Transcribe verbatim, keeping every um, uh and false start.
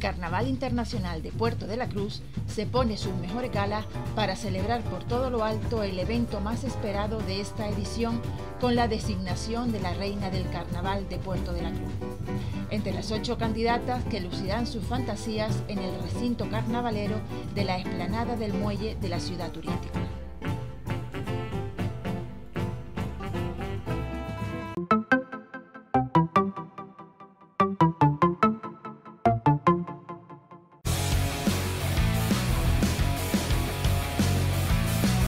Carnaval Internacional de Puerto de la Cruz se pone sus mejores galas para celebrar por todo lo alto el evento más esperado de esta edición con la designación de la Reina del Carnaval de Puerto de la Cruz. Entre las ocho candidatas que lucirán sus fantasías en el recinto carnavalero de la explanada del muelle de la ciudad turística.